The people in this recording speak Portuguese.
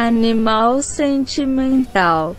Animal Sentimental.